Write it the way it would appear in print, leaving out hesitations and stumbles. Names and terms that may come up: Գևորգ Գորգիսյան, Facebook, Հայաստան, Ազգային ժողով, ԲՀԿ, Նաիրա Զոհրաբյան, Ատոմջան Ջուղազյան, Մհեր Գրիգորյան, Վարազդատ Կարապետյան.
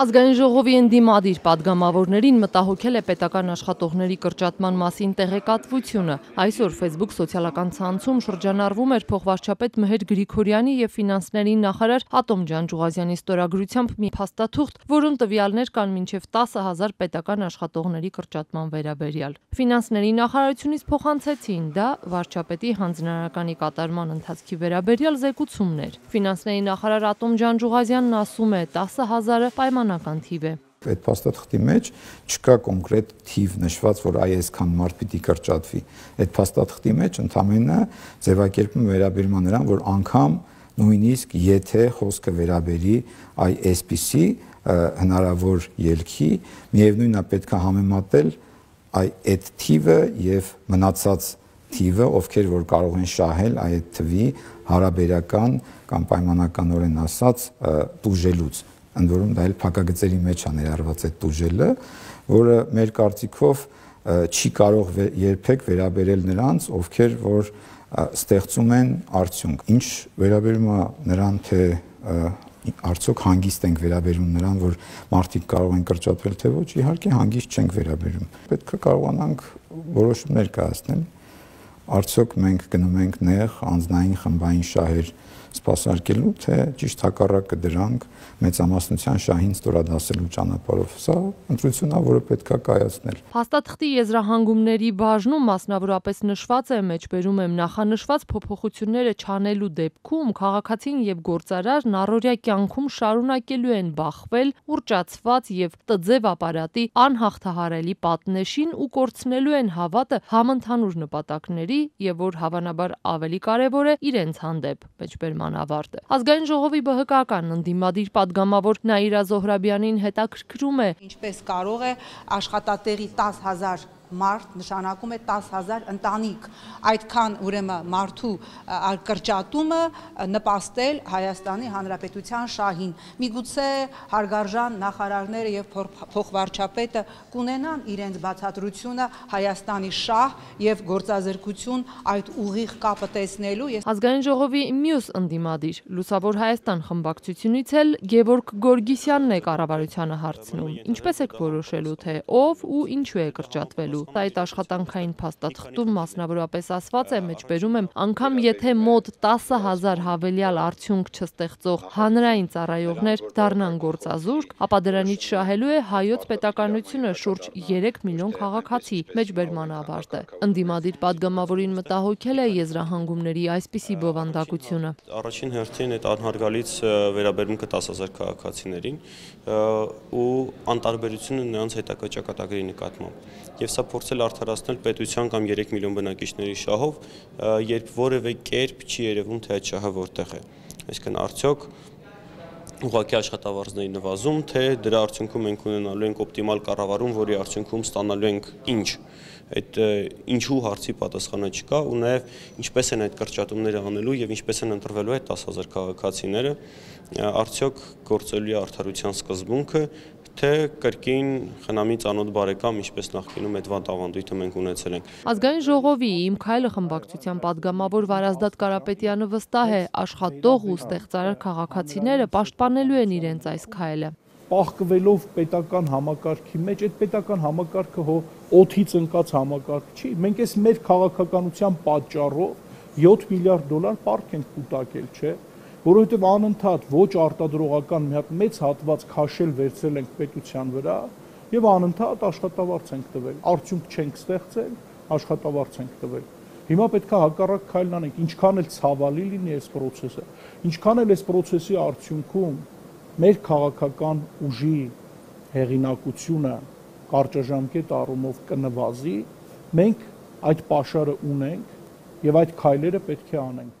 Ազգային ժողովի ընդդիմադիր պատգամավորներին մտահոգել է պետական աշխատողների կրճատման մասին տեղեկատվությունը։ Այսօր Facebook սոցիալական ցանցում շրջանառվում էր փոխվարչապետ Մհեր Գրիգորյանի և ֆինանսների նախարար Ատոմջան Ջուղազյանի ստորագրությամբ մի փաստաթուղթ, որում տվյալներ կան մինչև 10,000 պետական աշխատողների կրճատման վերաբերյալ։ Ֆինանսների նախարարությունից փոխանցեցին դա վարչապետի հանձնարարականի կատարման ընթացքի վերաբերյալ զեկուցումներ։ Ֆինանսների նախարար Ատոմջան Ջուղազյանն ասում է 10,000-ը պայմանական թիվ է։ Այդ փաստաթղթի մեջ չկա կոնկրետ թիվ նշված, որ այսքան մարդ պիտի կրճատվի։ Այդ փաստաթղթի մեջ ընդհանրապես ձևակերպումը վերաբերում է նրան, որ անգամ նույնիսկ եթե խոսքը վերաբերի այսպիսի հնարավոր ելքի, միևնույնն է պետք է համեմատել այդ թիվը եւ մնացած թիվը, ովքեր որ կարող են շահել այդ թվի հարաբերական կամ պայմանականորեն ասած տուժելուց, ընդ որում դա էլ փակագծերի մեջ է ներառված այդ տուժելը, որը մեր կարծիքով չի կարող երբեք վերաբերել նրանց, ովքեր որ ստեղծում են արդյունք։ Ինչ վերաբերում է նրան, թե արդյոք հանգիստ ենք վերաբերում նրան, որ մարդիկ կարող են կրճատվել, թե ոչ, իհարկե հանգիստ չենք վերաբերում։ Պետք է կարողանանք որոշումներ կայացնել, արդյոք մենք գնում ենք նեղ անձնային խմբային շահեր սպասարկելու, թե ճիշտ հակառակը դրանք մեծամասնության շահին ստորադասելու ճանապարհով։ Սա ընտրությունն է, որը պետք է կայացնել։ Փաստաթղթի եզրահանգումների բաժնում մասնավորապես նշված է, մեջբերում եմ նախանշված փոփոխությունները չանելու դեպքում քաղաքացին եւ գործարարն առօրյա կյանքում շարունակելու են բախվել ուռճացված եւ տձև ապարատի անհաղթահարելի պատնեշին ու կորցնելու են հավատը համընդհանուր նպատակների և որ հավանաբար ավելի կարևոր է իրենց հանդեպ մեջբերման ավարտը։ Ազգային ժողովի ԲՀԿ-ական ընդդիմադիր պատգամավոր Նաիրա Զոհրաբյանին հետաքրքրում է. Ինչպես կարող է աշխատատեղի 10,000 մարդ նշանակում է 10,000 ընտանիք, այդքան ուրեմն մարդու կրճատումը նպաստել Հայաստանի Հանրապետության շահին։ Միգուցե հարգարժան նախարարները և փոխվարչապետը կունենան իրենց բացատրությունը Հայաստանի շահ և գործազրկություն այդ ուղիղ կապը տեսնելու։ Ազգային ժողովի մյուս ընդդիմադիր Լուսավոր Հայաստան խմբակցությունից էլ Գևորգ Գորգիսյանն է կառավարությանը հարցնում. Ինչպես եք որոշելու, թե ով ու ինչու է կրճատվելու։ Այդ աշխատանքային փաստաթղթում մասնավորապես ասված է, մեջբերում եմ, անգամ եթե մոտ 10,000 հավելյալ արդյունք չստեղծող հանրային ծառայողներ դառնան գործազուրկ, ապա դրանից շահելու է հայոց պետականությունը շուրջ 3 միլիոն քաղաքացի, մեջբերման ավարտը։ Ընդդիմադիր պատգամավորին մտահոգել է եզրահանգումների այսպիսի բովանդակությունը։ Առաջին հերթին այդ անհարգալից վերաբերմունքը 10,000 քաղաքացիներին ու անտարբերությունը նրանց հետագա ճակատագրի նկատմամբ։ Եվ սա փորձել արդարացնել պետության կամ 3 միլիոն բնակիչների շահով, երբ որևէ կերպ չի երևում, թե այդ շահը որտեղ է։ Այսինքն արդյոք ուղղակի աշխատավարձների նվազում, թե դրա արդյունքում մենք ունենալու ենք օպտիմալ կառավարում, որի արդյունքում ստանալու ենք ինչ։ Այդ ինչու հարցի պատասխանը չկա, ու նաև ինչպես են այդ կրճատումները անելու և ինչպես են ընտրվելու այդ 10,000 քաղաքացիները, արդյոք գործելու է արդարության սկզբունքը, թե կրկին խնամի ծանոթ բարեկամ, ինչպես նախկինում այդ վատ ավանդույթը մենք ունեցել ենք։ Ազգային ժողովի Իմ քայլը խմբակցության պատգամավոր Վարազդատ Կարապետյանը վստահ է, աշխատող ու ստեղծարար քաղաքացիները պաշտպանելու են իրենց այս քայլը։ Պահկվելով պետական համակարգի մեջ, այդ պետական համակարգը օդից ընկած համակարգ չի։ Մենք այս մեր քաղաքականության պատճառով 7 միլիարդ դոլար պարտք ենք կուտակել, չէ՞։ Որովհետև անընդհատ ոչ արտադրողական մի հատ մեծ հատված քաշել վերցրել ենք պետության վրա և անընդհատ աշխատավարձ ենք տվել, արդյունք չենք ստեղծել, աշխատավարձ ենք տվել։ Հիմա պետք է հակառակ քայլն անենք, ինչքան էլ ցավալի լինի այս պրոցեսը, ինչքան էլ այս պրոցեսի արդյունքում մեր քաղաքական ուժի հեղինակությունը կարճաժամկետ առումով կնվազի, մենք այդ պաշարը ունենք և այդ քայլերը պետք է անենք։